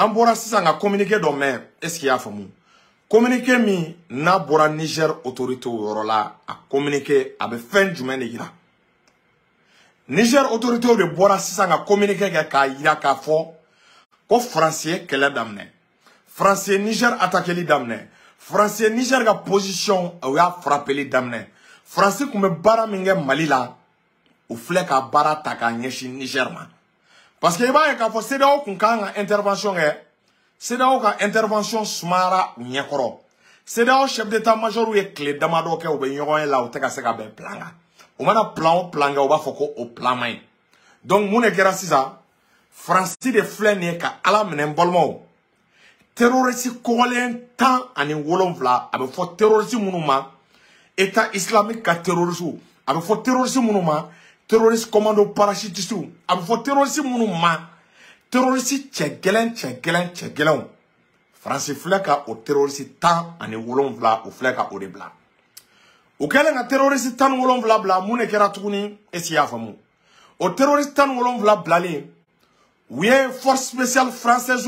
Ambora sisan nga communiquer do maire est-ce qu'il y a famu communiquer mi na bora Niger autorité yorola a communiquer avec fin juin ira Niger autorité de bora sisan nga communiquer ka ira ka fo ko français kala damné français Niger attaquer li damné français Niger ga position ou a frapper li damné français comme bara minge Malila ou flek a bara taka nyeshi Niger ma. Parce que bah quand vous c'est d'ailleurs qu'on a intervention c'est d'ailleurs qu'on intervention smara ou nyakoro c'est d'ailleurs chef d'état-major ou est clé d'amado que ou ben y'aura là ou t'es cassé qu'à ben planga ou mana planga ou va foko au plan main donc mon écran c'est ça Francis de Flennier qu'à alam n'embalmo terroriste coréen tant en Wolof vla avec fort terroriste monument état islamique qu'à terroriste avec fort terroriste monument terroriste commando parachutiste ou abou terroriste monument terroriste tchegelen français fleka au terroriste tant en wolon vla ou fleka au de bla ou kala na terroriste tant wolon vla bla mune kera touni esia famu au terroriste tant wolon vla blale ou une force spéciale française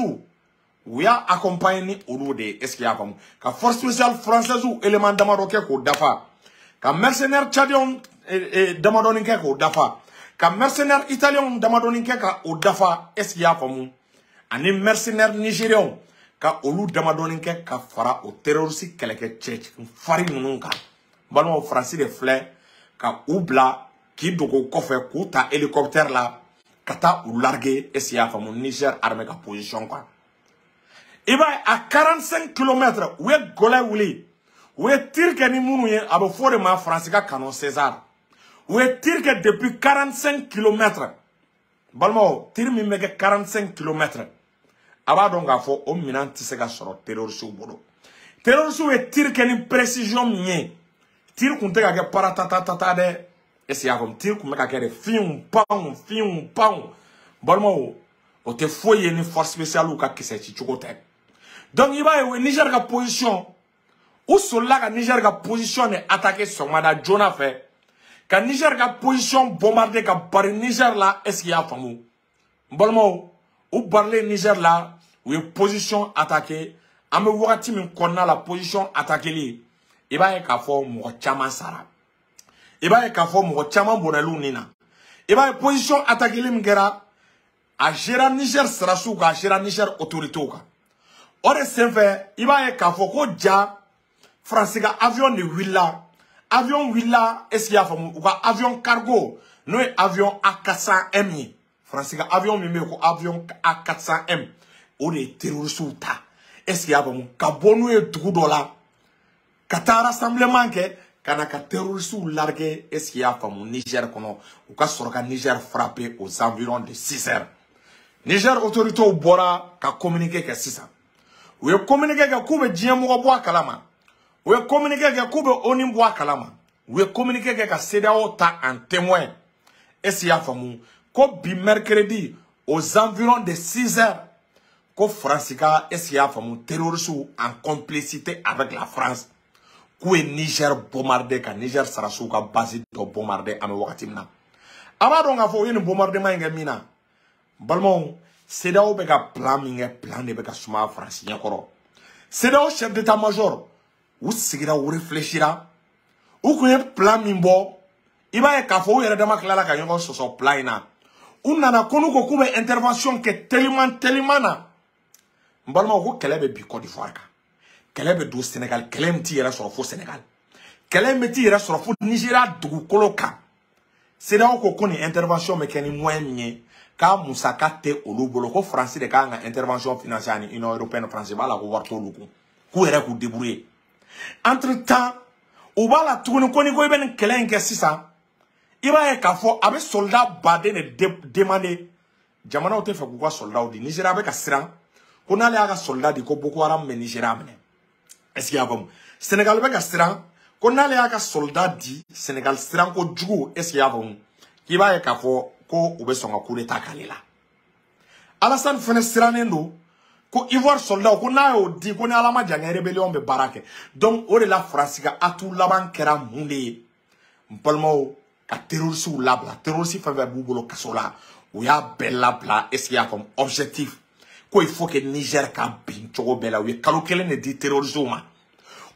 ou ya accompagné au nom de esia famu ka force spéciale française ou élément d'amaroké ko dafa ka mercenaire tchadion et Damadoninka ou Dafa. Quand mercenaire italien Damadoninka ou Dafa, est-ce qu'il y a comme un mercenaire nigérian? Quand Olu Damadoninka fera au terroriste quelque chose, farine nunca. Balon au français de fleurs, quand Oubla qui dogo kofé kouta hélicoptère là, kata ou largué, est-ce qu'il y a comme Niger armé ka position quoi? Et bien à 45 km, où est Golay Ouli? Où est Tirkeni Mounouye à Boforema français canon César? Ou est tir que depuis 45 km. Balmo, tir mi mege 45 km. Aba donga fo ominanti sega soro terroriste ou bodo. Terroriste ou est tir que ni précision mien. Tir qu'on te gage paratatata de. Et c'est comme tir qu'on me gage fion, pan. Balmo, ou te foye ni force spéciale ou ka kise chichokote. Donc il va y avoir Niger ka position. Ou cela ka Niger ka position et attaquer son mada Jonah fait. Quand Niger a position bombardée par Niger là, est-ce qu'il y a famou? Mbalmo, ou parler Niger là, ou une position attaquée, à me voir qu'on a la position attaquée, et bien, il y a forme Chama Sara. Et bien, il y a forme Chama Bonalou Nina. Et bien, position attaquée, à gérer Niger Sarasouka, à gérer Niger autorité. Or, c'est fait, il y a forme français avion de Willa. Avion Willa, est-ce qu'il y a ou avion cargo? Nous avion A400M. Français, avion numéro avion A400M. On est terroriste. Est-ce qu'il y a un cabon et $3? Qatar rassemblement que Kanaka terroriste largué, est-ce qu'il y a un Niger qu'on ou qu'à sortir Niger frappé aux environs de 6 heures? Niger autorité au Bora qu'a communiqué que 6 heures. Ou communiqué que Koube Djemou Bois Kalama. Ou est communiqué que Koube Onimboa Kalama. Ou est communiqué que CEDEAO ta en témoin. Et si y a famou, ko bi mercredi, aux environs de 6 heures, ko Francika, et si y a famou, terroriste en complicité avec la France, kou e Niger bombardé, ka Niger Sarasouka basi to bombardé, ame wakatimna. Ama donga fo yen bombardement yenge mina. Balmon, CEDEAO beka plan minge, plan de beka suma France yankoro. CEDEAO chef d'état-major, ou sigira ou réfléchira ou qu'on ait plan mimbo iba e kafo ou eredama klala ka yongo so plan ina ou nana konu ko koube intervention ke tellement na mbalma ou kelebe bi Côte d'Ivoire ka kelebe do Sénégal kelem ti era so fo Sénégal kelem ti era so fo Nigeria dugu koloka c'est là ko koni intervention mekeni moyenye ka musaka te olobolo ko français de ka nga intervention financière ni union européenne française bala ko warto luku ku era ku débrouiller. Entre temps, ou bala tourne koni ko ben kelen ke sisa. Iba e kafo abe soldat badé ne demandé. Jamana o te fe ko soldat ou di Nigeria be ka siran. Ko ale aga soldat di ko Boko Haram me Nigeria mene. Est-ce qu'il y a comme Sénégal be ka siran? Ko ale aga soldat di Sénégal siran ko djugo est-ce qu'il y a comme Iba e kafo ko obe songa coup d'état kalela. Alassane fene siranendo. Ko Ivoire soldat ko na o di ko na alama jangere rebellion be barake donc ore la France ga atu laban kera munde mpalmo ka terroriste ou labla terroriste fa ba bubolo kasola ou ya bella bla est-ce qu'il y a comme objectif ko il faut que Niger ka bin cogo bɛɛ la u ye kalo kelen de di terroristes ma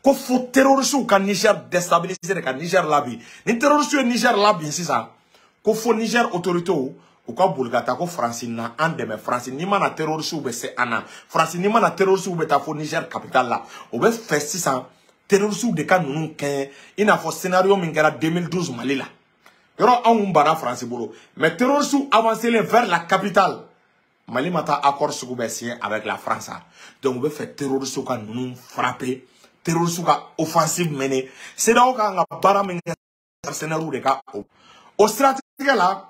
ko fo terroristes ka Niger déstabiliser ka Niger labi ni terroristes Niger labi sisan ko fo Niger autorités ou ka boli ka taa ko Francine na an dɛmɛ Francine ni mana terroristes bɛ se an na Francine ni mana terroristes bɛ taa fo Niger capitale la o bɛ fɛ sisan terroristes de ka ninnu kɛɲɛ i n'a fɔ scénario min kɛra 2012 Mali la. Yɔrɔ anw bara France bolo mais terroristes avancent vers la capitale Mali mata accord sugu bɛ signé avec la France donc on veut faire terroristes ka nous frapper terroristes ka offensive mener c'est donc un bara min scénario de ka au stratégie là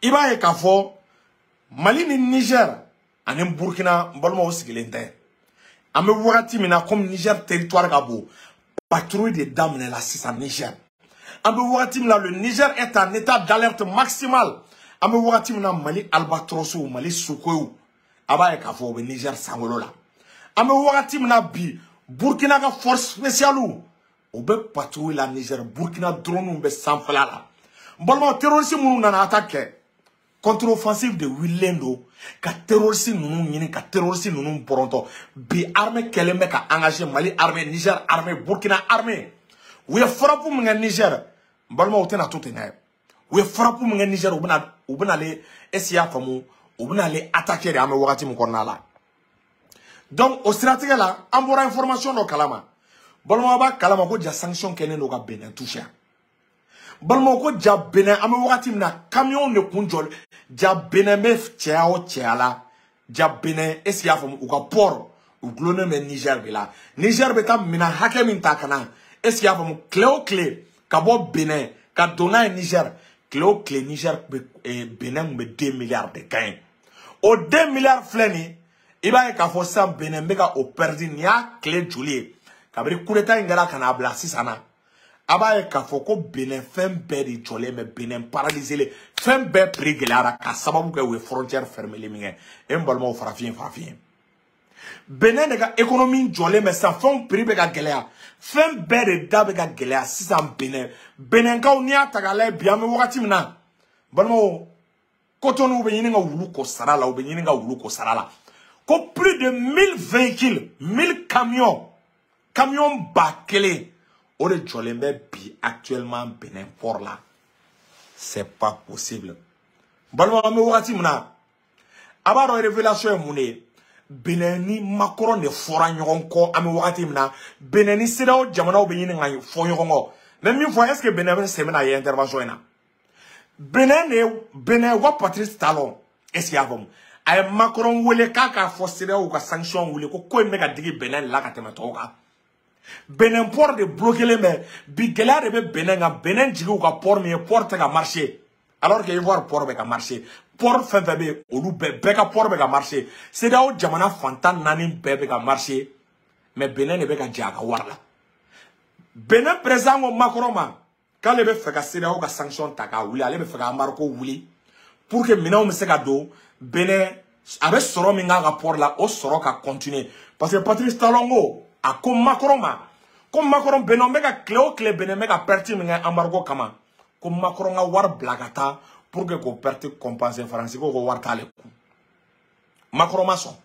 il va être fort Mali ni Niger en Burkina balma au sigilente amé wakati mina comme Niger territoire ka bo patrouille des dames là c'est ça Niger. Le Niger est en état d'alerte maximale. Mali Albatros ou Mali Soukou. Le Niger Sangolola. Bi Burkina ka force spéciale ou. Obe patrouille la Niger Burkina drone ou be sanfala. Bon terroriste mounou nan attaque. Contre-offensive de Willendo. Ka terroriste mounou yini ka terroriste mounou poronto. Bi armée keleme ka engagé Mali armée Niger armée Burkina armée. Ou frappou mwen Niger balma ote na tote na ou frappou mwen Niger ou ben aller essayer famu ou ben aller attaquer amé wakati mon konna la donc au stratégie là ambora information no kalama balma ba kalama ko dia sanction kenen no ka Benin toucher balma ko dia Benin amé wakati na camion ne kunjol dia Benin mef tiao tiala dia Benin essayer famu ou ka port ou glone men Niger bela Niger beta mina hakemin takana. Est-ce qu'il y a vraiment clé Kabo Bénin, Kadona Niger, clé Niger et Bénin ont 2 milliards de gains. Au 2 milliards fléni, il va y avoir 100 Bénin, mais au perdu, il y a clé Julie. Kabri Koureta Ingala Kanabla, si ça n'a. Aba y a foko Bénin, fin Bénin, Jolie, mais Bénin, paralysé, les fin Bénin, Prigelara, Kassababou, que les frontières fermées, les mines, et Mbalma, Frafien. Bénin, économie, Jolie, mais sans fond, Pribega Gelea. Fem bede dabega gelea sisan Benin. Benin ka unia tagale biame wakati mina. Balmo kotonu ube yini nga uluko sarala. Ube yini nga uluko sarala. Ko plus de 1000 véhicules. 1000 camions. Camions bakele. Ode jolembe bi actuellement Benin fort là. C'est pas possible. Balmo ame wakati mina. Abaro révélation moune. Beneni Macron de Forangonko ame wakati mina Beneni Sedao Jamana Benini ngai Forangonko même une fois est-ce que Beneni semena y intervention na Beneni wa Patrice Talon est-ce qu'il y a comme ay Macron wele kaka forcera ou ka sanction wele ko ko mega digi Beneni la katematoka Beneni port de bloquer les mais bigela de Beneni nga Beneni digi ou ka port mais porte ka marché alors que Ivoire port be ka marché pour faire bébé, on nous bébéka pour bébé marché. C'est là où Jamana Fantan nanim bébéka marché. Mais Benin ne bébéka diaga warla. Benin présent au Macron ma. Quand le bébé fait que c'est là où la sanction taka ouli, allez bébé fait que Marco ouli. Pour que maintenant on me sega do Benin avec Soro minga rapport là, au Soro ka continuer. Parce que Patrice Talongo a comme Macron ma. Comme Macron Benin mega cléo clé Benin mega perti minga Marco kama. Comme Macron a war blagata. Pour que vous perdiez compenser Francisco ko wartale ku Macromason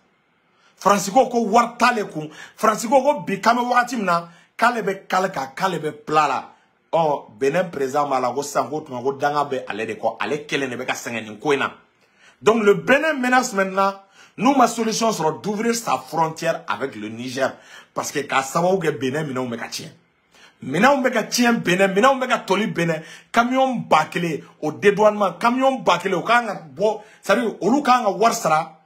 Francisco ko wartale ku Francisco ko bikame wakati mina kalebe kalka kalebe plala oh Benin présent malago sango tungo danga be ale de ko ale kelen ne be ka sengeni ko ina donc le Benin menace maintenant nous ma solution sera d'ouvrir sa frontière avec le Niger parce que ka sababu ke Benin mina o me ka tien. Maintenant, on va tirer Benin, maintenant on va tolérer Benin. Camion bâclé au dédouanement, camion bâclé au kanga bo, ça veut dire au kanga warsara.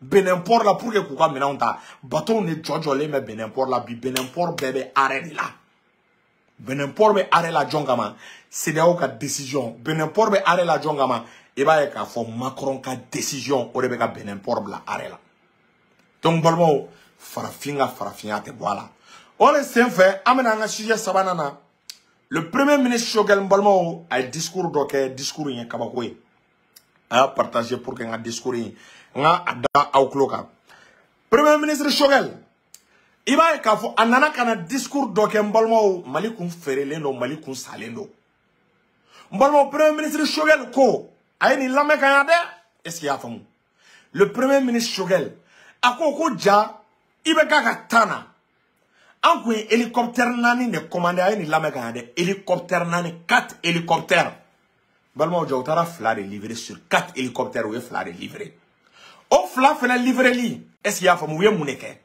Benin port là pour que pourquoi maintenant on ta bateau ne jojolé mais Benin port là bi Benin port bébé arrête là. Benin port be arrête la jongama. C'est là où ka décision. Benin port be arrête la jongama. Et bah il y a fort Macron ka décision au rebeka Benin port là arrête là. Donc balmo farafinga te voilà. On est fait amener un sujet sabanana. Le premier ministre Choguel Mbalmo a discours d'oké discours yen kabakoué a partagé pour qu'un discours yen nga ada aukloka. Premier ministre Choguel il va ekafo anana kana discours d'oké Mbalmo Mali kun ferelendo Mali kun salendo. Mbalmo premier ministre Choguel ko ayni lamé kanade est-ce qu'il y a famu le premier ministre Choguel akoko ja ibeka katana anko hélicoptère nani ne commandé ay ni lamega de hélicoptère nani 4 hélicoptères balma o jawtara fla de livrer sur 4 hélicoptères ou fla de livrer o fla fena livrer li est-ce ya famu ye muneke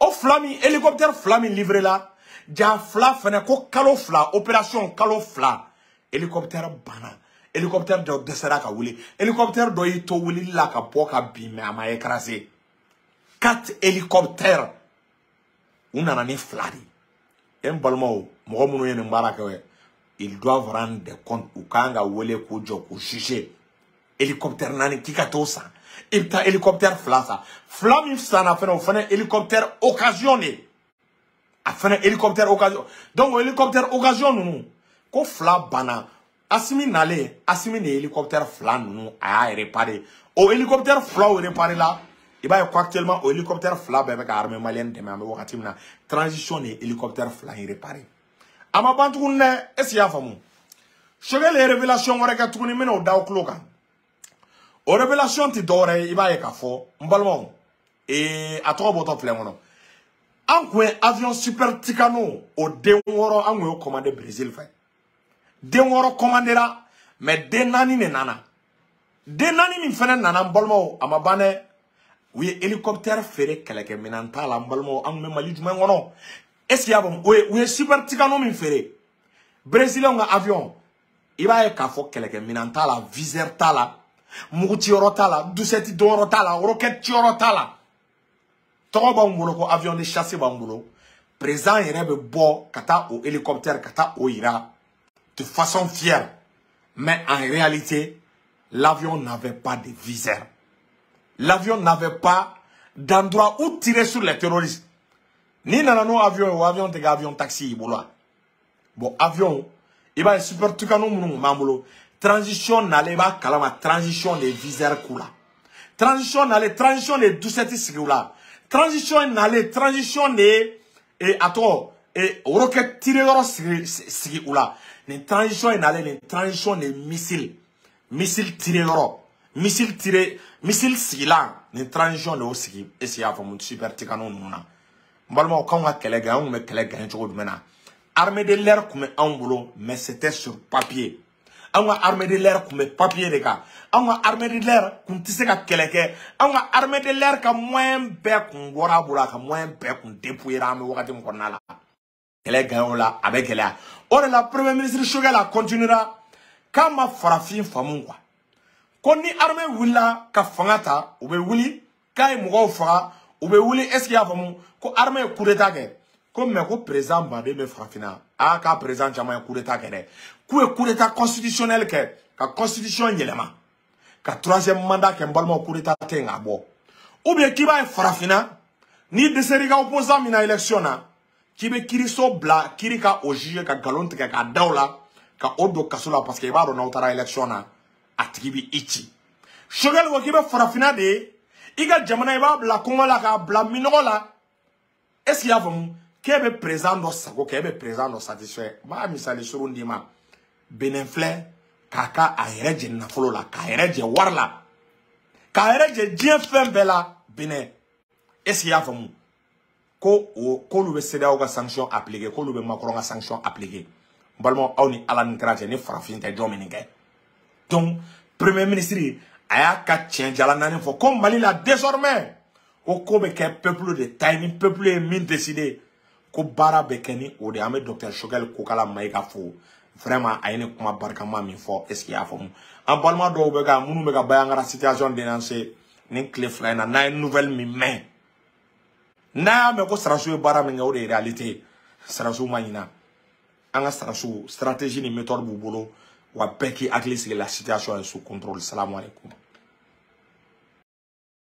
o fla mi hélicoptère fla mi livrer la ja fla fena ko kalo fla opération kalo fla hélicoptère bana hélicoptère de dessera ka wuli hélicoptère do yito wuli la ka poka bi me ama écrasé 4 hélicoptères on a un flari en balmo mo mo yene mbaraka we ils doivent rendre des comptes ou kanga wole ko joko juger hélicoptère nani ki katosa il ta hélicoptère flasa flamme sana fena hélicoptère occasionné afin hélicoptère occasion donc hélicoptère occasion nous ko fla bana asimi nale asimi ne hélicoptère fla nous a réparé au hélicoptère fla réparé là. Il y a actuellement un hélicoptère fla avec l'armée malienne de même wakati na transition et hélicoptère fla réparé. Ama bantoune est-ce y a famu? Chegel les révélations orega tourni mena au daokloka. Aux révélations ti doré il va y ka fo mbalmo et à trois bottes flémono. Ankwe avion super ticano au denworo ankwe commandé Brésil fait. Denworo commandera mais denani ne nana. Denani mi fenen nana mbalmo amabane. Oui, hélicoptère ferré quelque menanta la mbalmo an me mali djuma ngono. Est-ce qu'il y a bon oui super ticano mi ferré. Brésilien nga avion. Il va y ka fo quelque menanta la viseur tala. Muguti rotala, douceti don rotala, roquette rotala. Trop bambulo ko avion de chasse bambulo. Présent il rebe bon kata au hélicoptère kata au ira. De façon fière. Mais en réalité, l'avion n'avait pas de viseur. L'avion n'avait pas d'endroit où tirer sur les terroristes. Ni nanano avion ou avion de avion taxi boula. Bon avion, il va super tucano mamulo. Transition n'allait pas kalama transition des viseurs kula. Transition n'allait transition des doucetis kula. Transition n'allait transition des et attends et roquettes tireurs kula. Les transition n'allait les transition des missiles tireurs. Missile tiré, missile sila, les transitions de aussi, et c'est avant mon super ticano nuna. Malmo, quand on a quelqu'un, on met quelqu'un, je vous mena. Armée de l'air comme un boulot, mais c'était sur papier. On a armée de l'air comme papier, les gars. On a armée de l'air comme tu sais quelqu'un. On a armée de l'air comme moins bec, on boira boura, comme moins bec, on dépouillera, mais on va te monna. Quelqu'un là, avec elle. On est la première ministre Choguel continuera. Quand ma farafine famoua. Koni arme willa ka fangata ou be wuli kai mugo fa ou be wuli est-ce qu'il y a famu ko arme coup d'état ke comme me ko présent bande me frafina a ka présent jamais coup d'état ke ko coup d'état constitutionnel ke ka constitution yelema ka troisième mandat ke mbalmo coup d'état tenga bo ou bien ki ba frafina ni de seri ka opposant mina élection na ki be kiriso bla kirika o juge ka galonte ka daula ka odo kasula parce que ba do na utara élection na atibi ichi Choguel wakiba farafina de iga jamana iba bla kongo la ka bla minoko la est-ce qu'il y a vraiment kebe présent dans sa ko kebe présent dans satisfait ba misali surundi ma benenfle kaka ayereje na folo la ka ayereje warla ka ayereje dien fembe la benen est-ce qu'il y a vraiment ko lube seda oga sanction appliquer ko lube Macron a sanction appliquer balmo awni alan kraje ne farafina te domininge. Donc, Premier ministre, il y a 4 tiens, il faut comme Mali là désormais. Au Québec, un peuple de taille, un peuple est mine décidé. Qu'au bara bekeni, au de Ahmed Docteur Choguel, Kokala Maïka fou. Vraiment, il y a un barkama mi fort. Est-ce qu'il y a fou? En parlant de Obega, nous nous avons la situation dénoncée. Nous avons une nouvelle mi-main. Nous avons une bara mi de réalité. Sarasou Maïna. Nous avons stratégie, une méthode pour boulot. Ou à Becky Aglis, la situation est sous contrôle. Salam alaikum.